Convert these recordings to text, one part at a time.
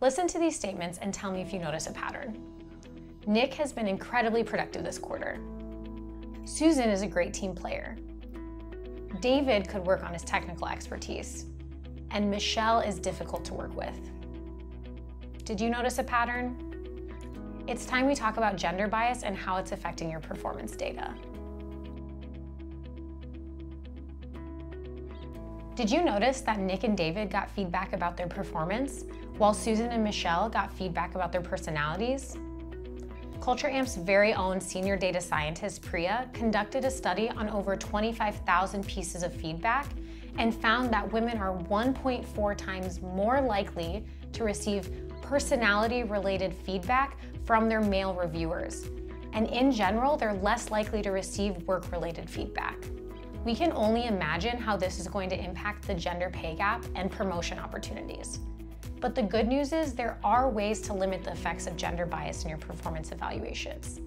Listen to these statements and tell me if you notice a pattern. Nick has been incredibly productive this quarter. Susan is a great team player. David could work on his technical expertise. And Michelle is difficult to work with. Did you notice a pattern? It's time we talk about gender bias and how it's affecting your performance data. Did you notice that Nick and David got feedback about their performance, while Susan and Michelle got feedback about their personalities? Culture Amp's very own senior data scientist, Priya, conducted a study on over 25,000 pieces of feedback and found that women are 1.4 times more likely to receive personality-related feedback from their male reviewers. And in general, they're less likely to receive work-related feedback. We can only imagine how this is going to impact the gender pay gap and promotion opportunities. But the good news is there are ways to limit the effects of gender bias in your performance evaluations.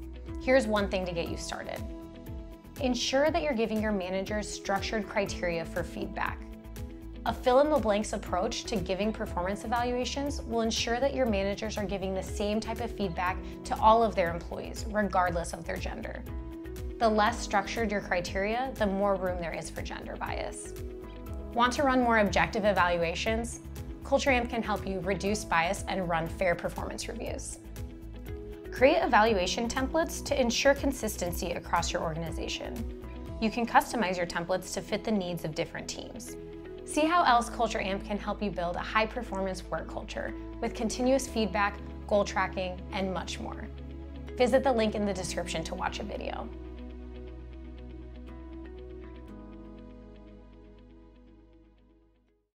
Here's one thing to get you started. Ensure that you're giving your managers structured criteria for feedback. A fill-in-the-blanks approach to giving performance evaluations will ensure that your managers are giving the same type of feedback to all of their employees, regardless of their gender. The less structured your criteria, the more room there is for gender bias. Want to run more objective evaluations? Culture Amp can help you reduce bias and run fair performance reviews. Create evaluation templates to ensure consistency across your organization. You can customize your templates to fit the needs of different teams. See how else Culture Amp can help you build a high-performance work culture with continuous feedback, goal tracking, and much more. Visit the link in the description to watch a video.